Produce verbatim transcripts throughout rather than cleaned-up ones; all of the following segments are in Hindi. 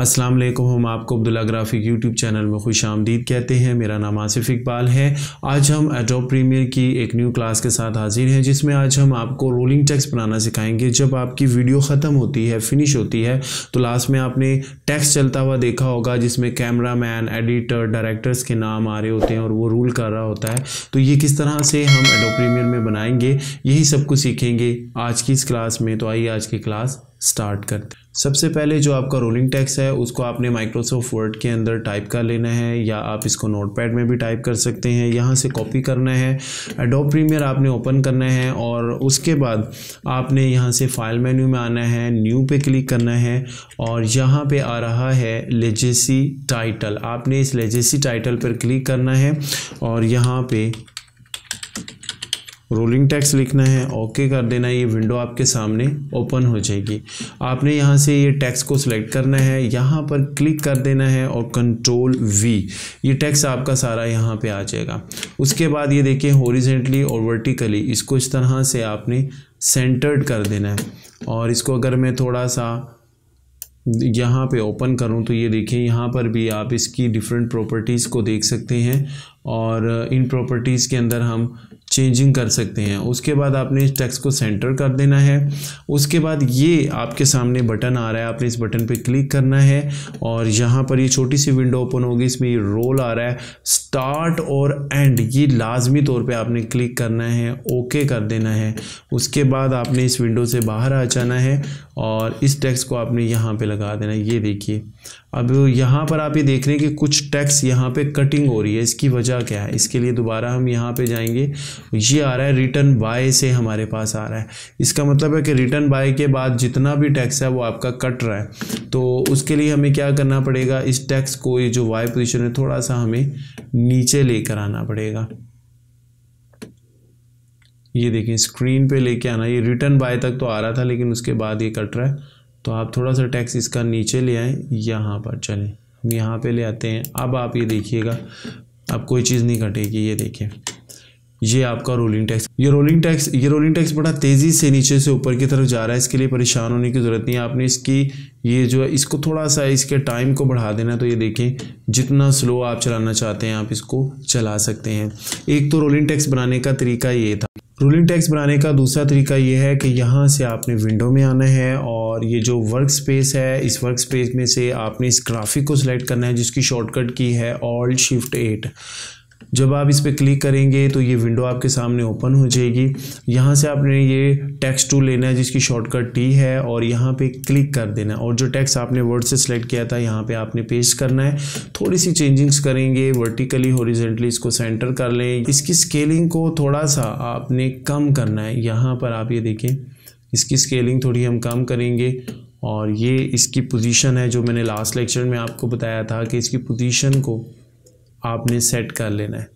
अस्सलाम वालेकुम, हम आपको अब्दुल्ला ग्राफिक्स यूट्यूब चैनल में खुश आमदीद कहते हैं। मेरा नाम आसिफ इकबाल है। आज हम एडोब प्रीमियर की एक न्यू क्लास के साथ हाजिर हैं, जिसमें आज हम आपको रोलिंग टेक्स्ट बनाना सिखाएंगे। जब आपकी वीडियो ख़त्म होती है, फिनिश होती है, तो लास्ट में आपने टेक्स्ट चलता हुआ देखा होगा, जिसमें कैमरा मैन, एडिटर, डायरेक्टर्स के नाम आ रहे होते हैं और वो रूल कर रहा होता है। तो ये किस तरह से हम एडोब प्रीमियर में बनाएंगे, यही सब कुछ सीखेंगे आज की इस क्लास में। तो आइए आज की क्लास स्टार्ट करते हैं। सबसे पहले जो आपका रोलिंग टेक्स्ट है, उसको आपने माइक्रोसॉफ्ट वर्ड के अंदर टाइप कर लेना है, या आप इसको नोटपैड में भी टाइप कर सकते हैं। यहाँ से कॉपी करना है, एडोब प्रीमियर आपने ओपन करना है और उसके बाद आपने यहाँ से फाइल मेन्यू में आना है, न्यू पे क्लिक करना है और यहाँ पे आ रहा है लेगेसी टाइटल। आपने इस लेगेसी टाइटल पर क्लिक करना है और यहाँ पर रोलिंग टेक्स्ट लिखना है, ओके कर देना। ये विंडो आपके सामने ओपन हो जाएगी। आपने यहाँ से ये टेक्स्ट को सिलेक्ट करना है, यहाँ पर क्लिक कर देना है और कंट्रोल वी, ये टेक्स्ट आपका सारा यहाँ पे आ जाएगा। उसके बाद ये देखिए हॉरिजॉन्टली और वर्टिकली इसको इस तरह से आपने सेंटर्ड कर देना है। और इसको अगर मैं थोड़ा सा यहाँ पे ओपन करूँ तो ये देखें, यहाँ पर भी आप इसकी डिफरेंट प्रॉपर्टीज़ को देख सकते हैं और इन प्रॉपर्टीज़ के अंदर हम चेंजिंग कर सकते हैं। उसके बाद आपने इस टेक्स्ट को सेंटर कर देना है। उसके बाद ये आपके सामने बटन आ रहा है, आपने इस बटन पे क्लिक करना है और यहाँ पर ये छोटी सी विंडो ओपन होगी। इसमें ये रोल आ रहा है, स्टार्ट और एंड, ये लाजमी तौर पे आपने क्लिक करना है, ओके कर देना है। उसके बाद आपने इस विंडो से बाहर आ जाना है और इस टेक्स्ट को आपने यहाँ पर लगा देना है। ये देखिए, अब यहाँ पर आप ये देख रहे हैं कि कुछ टेक्स्ट यहाँ पे कटिंग हो रही है। इसकी वजह क्या है, इसके लिए दोबारा हम यहाँ पे जाएंगे। ये आ रहा है रिटर्न बाय से हमारे पास आ रहा है, इसका मतलब है कि रिटर्न बाय के बाद जितना भी टेक्स्ट है वो आपका कट रहा है। तो उसके लिए हमें क्या करना पड़ेगा, इस टेक्स्ट को, ये जो वाई पोजिशन है, थोड़ा सा हमें नीचे लेकर आना पड़ेगा। ये देखें, स्क्रीन पर लेके आना। ये रिटर्न बाय तक तो आ रहा था, लेकिन उसके बाद ये कट रहा है, तो आप थोड़ा सा टेक्स्ट इसका नीचे ले आएँ। यहाँ पर चलें, हम यहाँ पे ले आते हैं। अब आप ये देखिएगा, अब कोई चीज़ नहीं कटेगी। ये देखें, ये आपका रोलिंग टेक्स्ट ये रोलिंग टेक्स्ट ये रोलिंग टेक्स्ट बड़ा तेज़ी से नीचे से ऊपर की तरफ जा रहा है। इसके लिए परेशान होने की ज़रूरत नहीं है। आपने इसकी ये जो है, इसको थोड़ा सा इसके टाइम को बढ़ा देना। तो ये देखें, जितना स्लो आप चलाना चाहते हैं आप इसको चला सकते हैं। एक तो रोलिंग टेक्स्ट बनाने का तरीका ये था। रोलिंग टेक्स्ट बनाने का दूसरा तरीका ये है कि यहाँ से आपने विंडो में आना है और ये जो वर्क स्पेस है, इस वर्क स्पेस में से आपने इस ग्राफिक को सिलेक्ट करना है, जिसकी शॉर्टकट की है ऑल्ट शिफ्ट एट। जब आप इस पर क्लिक करेंगे तो ये विंडो आपके सामने ओपन हो जाएगी। यहाँ से आपने ये टेक्स्ट टूल लेना है, जिसकी शॉर्टकट टी है, और यहाँ पे क्लिक कर देना है। और जो टेक्स्ट आपने वर्ड से सिलेक्ट किया था यहाँ पे आपने पेस्ट करना है। थोड़ी सी चेंजिंग्स करेंगे, वर्टिकली हॉरिजॉन्टली इसको सेंटर कर लें। इसकी स्केलिंग को थोड़ा सा आपने कम करना है। यहाँ पर आप ये देखें, इसकी स्केलिंग थोड़ी हम कम करेंगे। और ये इसकी पोजीशन है, जो मैंने लास्ट लेक्चर में आपको बताया था कि इसकी पोजीशन को आपने सेट कर लेना है।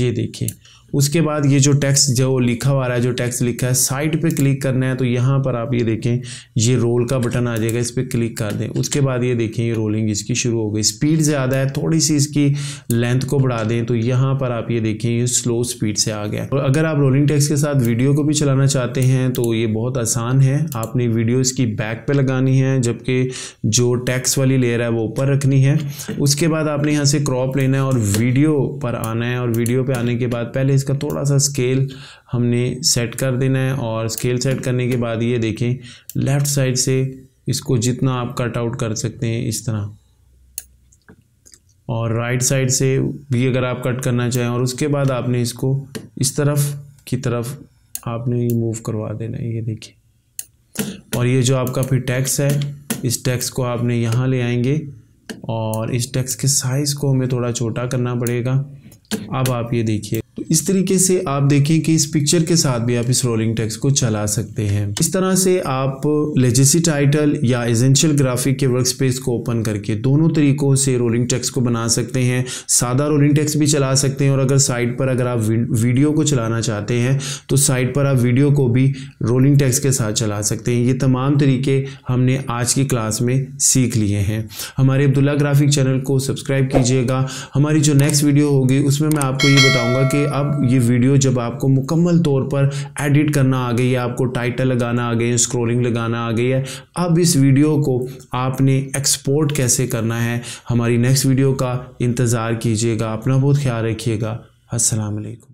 ये देखिए, उसके बाद ये जो टेक्स्ट जो लिखा हुआ है, जो टेक्स्ट लिखा है, साइड पे क्लिक करना है। तो यहाँ पर आप ये देखें, ये रोल का बटन आ जाएगा, इस पर क्लिक कर दें। उसके बाद ये देखें, ये रोलिंग इसकी शुरू हो गई। स्पीड ज़्यादा है, थोड़ी सी इसकी लेंथ को बढ़ा दें। तो यहाँ पर आप ये देखें, ये स्लो स्पीड से आ गया। और अगर आप रोलिंग टेक्स्ट के साथ वीडियो को भी चलाना चाहते हैं तो ये बहुत आसान है। आपने वीडियो इसकी बैक पर लगानी है, जबकि जो टेक्स्ट वाली लेयर है वो ऊपर रखनी है। उसके बाद आपने यहाँ से क्रॉप लेना है और वीडियो पर आना है। और वीडियो पर आने के बाद पहले इसका थोड़ा सा स्केल हमने सेट कर देना है। और स्केल सेट करने के बाद ये देखें, लेफ़्ट साइड से इसको जितना आप कट आउट कर सकते हैं इस तरह, और राइट साइड से भी अगर आप कट करना चाहें। और उसके बाद आपने इसको इस तरफ की तरफ आपने ये मूव करवा देना है। ये देखिए, और ये जो आपका फिर टेक्स्ट है, इस टेक्स्ट को आपने यहाँ ले आएंगे और इस टेक्स्ट के साइज़ को हमें थोड़ा छोटा करना पड़ेगा। अब आप ये देखिए, तो इस तरीके से आप देखें कि इस पिक्चर के साथ भी आप इस रोलिंग टेक्स्ट को चला सकते हैं। इस तरह से आप लेगेसी टाइटल या एसेंशियल ग्राफिक के वर्कस्पेस को ओपन करके दोनों तरीकों से रोलिंग टेक्स्ट को बना सकते हैं। सादा रोलिंग टेक्स्ट भी चला सकते हैं, और अगर साइड पर अगर आप वीडियो को चलाना चाहते हैं तो साइड पर आप वीडियो को भी रोलिंग टेक्स्ट के साथ चला सकते हैं। ये तमाम तरीके हमने आज की क्लास में सीख लिए हैं। हमारे अब्दुल्ला ग्राफिक चैनल को सब्सक्राइब कीजिएगा। हमारी जो नेक्स्ट वीडियो होगी उसमें मैं आपको ये बताऊँगा कि कि अब ये वीडियो जब आपको मुकम्मल तौर पर एडिट करना आ गई है, आपको टाइटल लगाना आ गई है, स्क्रोलिंग लगाना आ गई है, अब इस वीडियो को आपने एक्सपोर्ट कैसे करना है, हमारी नेक्स्ट वीडियो का इंतज़ार कीजिएगा। अपना बहुत ख्याल रखिएगा। अस्सलाम वालेकुम।